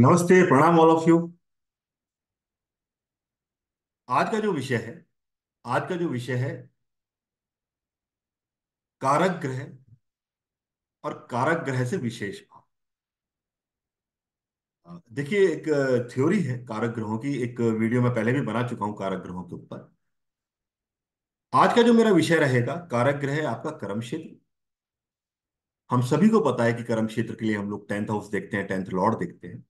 नमस्ते, प्रणाम all of you. आज का जो विषय है आज का जो विषय है कारक ग्रह और कारक ग्रह से विशेष भाव। देखिए, एक थ्योरी है कारक ग्रहों की। एक वीडियो मैं पहले भी बना चुका हूं कारक ग्रहों के ऊपर। आज का जो मेरा विषय रहेगा, कारक ग्रह है आपका कर्म क्षेत्र। हम सभी को पता है कि कर्म क्षेत्र के लिए हम लोग 10th हाउस देखते हैं, 10th लॉर्ड देखते हैं,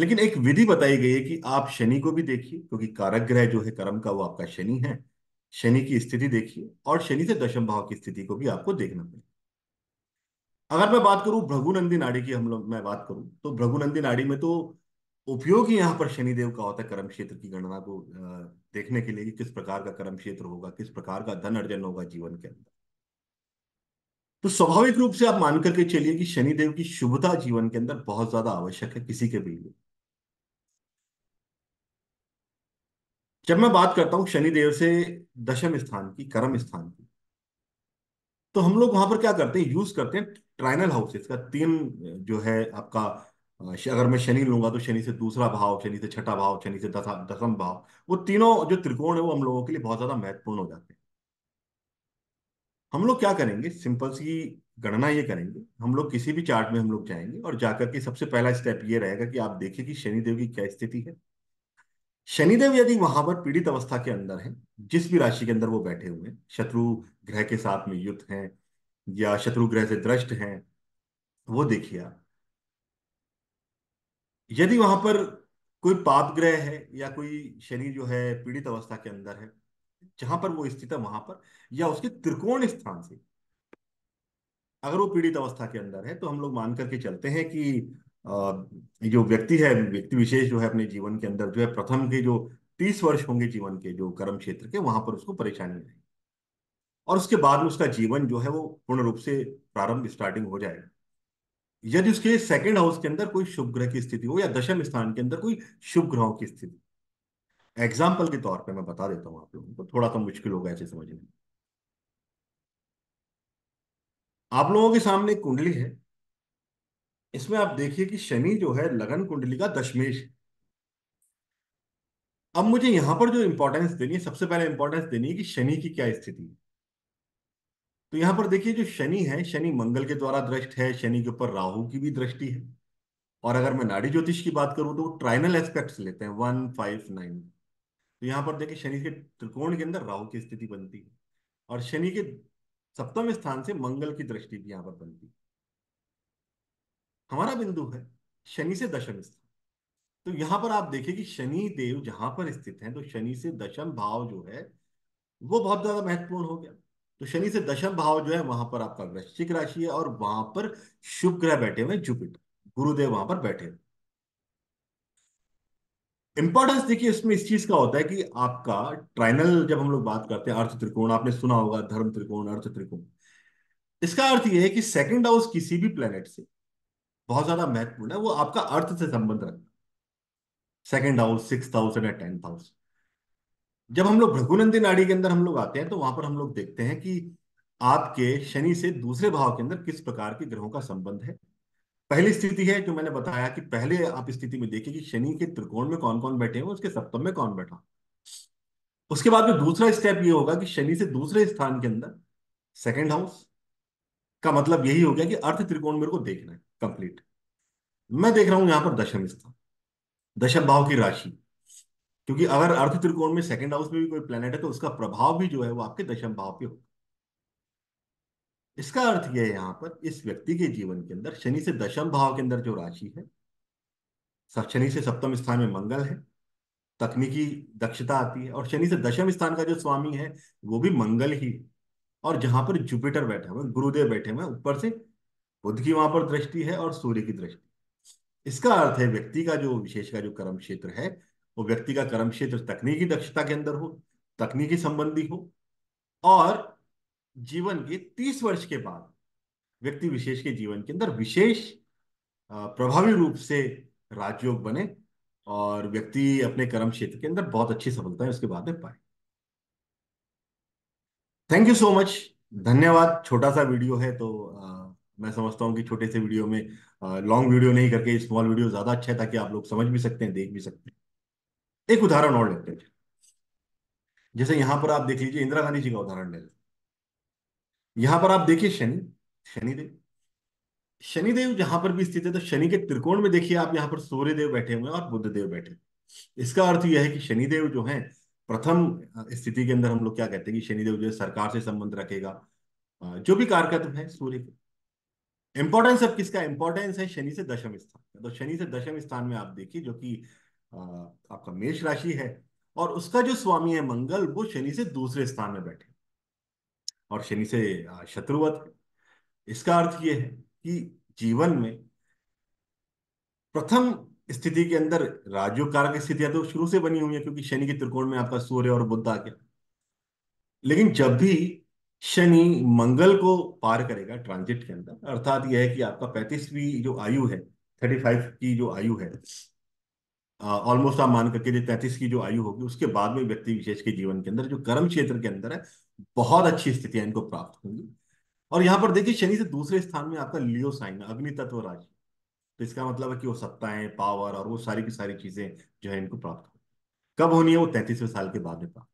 लेकिन एक विधि बताई गई है कि आप शनि को भी देखिए, क्योंकि कारक ग्रह जो है कर्म का वो आपका शनि है। शनि की स्थिति देखिए और शनि से 10म भाव की स्थिति को भी आपको देखना पड़ेगा। अगर मैं बात करूं भृगुनंदी नाड़ी की, मैं बात करूं तो भृगुनंदी नाड़ी में तो उपयोग ही यहाँ पर शनिदेव का होता है कर्म क्षेत्र की गणना को देखने के लिए कि किस प्रकार का कर्म क्षेत्र होगा, किस प्रकार का धन अर्जन होगा जीवन के अंदर। तो स्वाभाविक रूप से आप मान करके चलिए कि शनिदेव की शुभता जीवन के अंदर बहुत ज्यादा आवश्यक है किसी के भी लिए। जब मैं बात करता हूं शनिदेव से 10वें स्थान की, कर्म स्थान की, तो हम लोग वहां पर क्या करते हैं, यूज करते हैं ट्राइनल हाउसेस का। 3 जो है आपका, अगर मैं शनि लूंगा तो शनि से 2रा भाव, शनि से 6ठा भाव, शनि से 10म भाव, वो तीनों जो त्रिकोण है वो हम लोगों के लिए बहुत ज्यादा महत्वपूर्ण हो जाते हैं। हम लोग क्या करेंगे, सिंपल सी गणना ये करेंगे। हम लोग किसी भी चार्ट में हम लोग जाएंगे और जाकर के सबसे पहला स्टेप ये रहेगा कि आप देखिए कि शनिदेव की क्या स्थिति है। शनिदेव यदि वहां पर पीड़ित अवस्था के अंदर है, जिस भी राशि के अंदर वो बैठे हुए हैं, शत्रु ग्रह के साथ में युद्ध हैं या शत्रु ग्रह से दृष्ट हैं, वो देखिए आप। यदि वहां पर कोई पाप ग्रह है या कोई शनि जो है पीड़ित अवस्था के अंदर है, जहां पर वो स्थित है वहां पर, या उसके त्रिकोण स्थान से अगर वो पीड़ित अवस्था के अंदर है, तो हम लोग मान करके चलते हैं कि जो व्यक्ति है, व्यक्ति विशेष जो है अपने जीवन के अंदर जो है प्रथम के जो 30 वर्ष होंगे जीवन के, जो कर्म क्षेत्र के, वहां पर उसको परेशानी आएगी और उसके बाद में उसका जीवन जो है वो पूर्ण रूप से प्रारंभ स्टार्टिंग हो जाएगा। यदि उसके 2nd हाउस के अंदर कोई शुभ ग्रह की स्थिति हो या 10वें स्थान के अंदर कोई शुभ ग्रहों की स्थिति, एग्जाम्पल के तौर पे मैं बता देता हूं आप लोगों को, थोड़ा सा मुश्किल होगा ऐसे समझने में। आप लोगों के सामने एक कुंडली है, इसमें आप देखिए कि शनि जो है लगन कुंडली का 10वें। अब मुझे यहां पर जो इंपॉर्टेंस देनी है, सबसे पहले इंपॉर्टेंस देनी है कि शनि की क्या स्थिति है। तो यहां पर देखिए जो शनि है, शनि मंगल के द्वारा दृष्ट है, शनि के ऊपर राहु की भी दृष्टि है। और अगर मैं नाड़ी ज्योतिष की बात करूं तो वो ट्राइनल एस्पेक्ट्स लेते हैं 1, 5, 9। तो यहाँ पर देखिए शनि के त्रिकोण के अंदर राहु की स्थिति बनती है और शनि के 7वें स्थान से मंगल की दृष्टि भी यहाँ पर बनती है। हमारा बिंदु है शनि से 10वें स्थान। तो यहाँ पर आप देखिए कि शनि देव जहां पर स्थित हैं, तो शनि से 10म भाव जो है वो बहुत ज्यादा महत्वपूर्ण हो गया। तो शनि से 10म भाव जो है वहां पर आपका वृश्चिक राशि है और वहां पर शुभ ग्रह बैठे हुए जुपिटर, गुरुदेव वहां पर बैठे हुए। इंपॉर्टेंस देखिए इसमें इस चीज का होता है कि आपका ट्राइनल, जब हम लोग बात करते हैं अर्थ त्रिकोण, आपने सुना होगा धर्म त्रिकोण, अर्थ त्रिकोण, इसका अर्थ यह है कि 2nd हाउस किसी भी प्लेनेट से बहुत ज्यादा महत्वपूर्ण है, वो आपका अर्थ से संबंध रखता है। 2nd हाउस, 6th हाउस या 10th हाउस। जब हम लोग भृगुनंदी नाड़ी के अंदर हम लोग आते हैं तो वहां पर हम लोग देखते हैं कि आपके शनि से 2रे भाव के अंदर किस प्रकार के ग्रहों का संबंध है। पहली स्थिति है जो मैंने बताया कि पहले आप स्थिति में देखिए कि शनि के त्रिकोण में कौन कौन बैठे हैं, उसके 7वें में कौन बैठा। उसके बाद में दूसरा स्टेप ये होगा कि शनि से 2रे स्थान के अंदर 2nd हाउस का मतलब यही हो गया कि अर्थ त्रिकोण मेरे को देखना है कंप्लीट। मैं देख रहा हूं यहाँ पर 10वें स्थान, 10म भाव की राशि, क्योंकि अगर अर्थ त्रिकोण में 2nd हाउस में भी कोई प्लेनेट है तो उसका प्रभाव भी जो है वो आपके 10म भाव पे होगा। इसका अर्थ यह है यहाँ पर इस व्यक्ति के जीवन के अंदर शनि से 10म भाव के अंदर जो राशि है, शनि से 7वें स्थान में मंगल है, तकनीकी दक्षता आती है, और शनि से 10वें स्थान का जो स्वामी है वो भी मंगल ही है। और जहां पर जुपिटर बैठे हुए, गुरुदेव बैठे हुए, ऊपर से बुध की वहां पर दृष्टि है और सूर्य की दृष्टि। इसका अर्थ है व्यक्ति का जो विशेष का जो कर्म क्षेत्र है, वो व्यक्ति का कर्म क्षेत्र तकनीकी दक्षता के अंदर हो, तकनीकी संबंधी हो, और जीवन के 30 वर्ष के बाद व्यक्ति विशेष के जीवन के अंदर विशेष प्रभावी रूप से राजयोग बने और व्यक्ति अपने कर्म क्षेत्र के अंदर बहुत अच्छी सफलताएं उसके बाद में पाए। थैंक यू सो मच, धन्यवाद। छोटा सा वीडियो है तो मैं समझता हूँ कि छोटे से वीडियो में लॉन्ग वीडियो नहीं करके स्मॉल वीडियो ज्यादा अच्छा है, ताकि आप लोग समझ भी सकते हैं, देख भी सकते हैं। एक उदाहरण और लेते हैं, जैसे यहां पर आप देख लीजिए इंदिरा गांधी जी का उदाहरण ले लें। यहां पर आप देखिए शनिदेव जहां पर भी स्थित है, तो शनि के त्रिकोण में देखिए आप यहाँ पर सूर्यदेव बैठे हुए हैं और बुधदेव बैठे। इसका अर्थ यह है कि शनिदेव जो है प्रथम स्थिति के अंदर हम लोग क्या कहते हैं कि शनिदेव जो है सरकार से संबंध रखेगा, जो भी कारकत्व है सूर्य के। इंपॉर्टेंस अब किसका, इंपॉर्टेंस है शनि से दशम स्थान। तो शनि से दशम स्थान में आप देखिए जो कि आपका मेष राशि है, और उसका जो स्वामी है मंगल वो शनि से दूसरे स्थान में बैठे और शनि से शत्रुवत है। इसका अर्थ यह है कि जीवन में प्रथम स्थिति के अंदर राजयोग कारक स्थितियां तो शुरू से बनी हुई है, क्योंकि शनि के त्रिकोण में आपका सूर्य और बुध आ गया। लेकिन जब भी शनि मंगल को पार करेगा ट्रांजिट के अंदर, अर्थात यह है कि आपका 35वीं जो आयु है, 35 की जो आयु है, ऑलमोस्ट आप मान करके 33 की जो आयु होगी, उसके बाद में व्यक्ति विशेष के जीवन के अंदर जो कर्म क्षेत्र के अंदर है बहुत अच्छी स्थितियां इनको प्राप्त होंगी। और यहाँ पर देखिए शनि से दूसरे स्थान में आपका लियो साइन अग्नि तत्व राशि, तो इसका मतलब है कि वो सत्ताएं, पावर और वो सारी की सारी चीजें जो है इनको प्राप्त हो। कब होनी है वो 33वें साल के बाद में प्राप्त।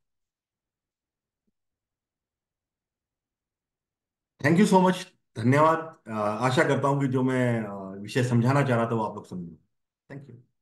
थैंक यू सो मच, धन्यवाद। आशा करता हूं कि जो मैं विषय समझाना चाह रहा था वो आप लोग समझो। Thank you.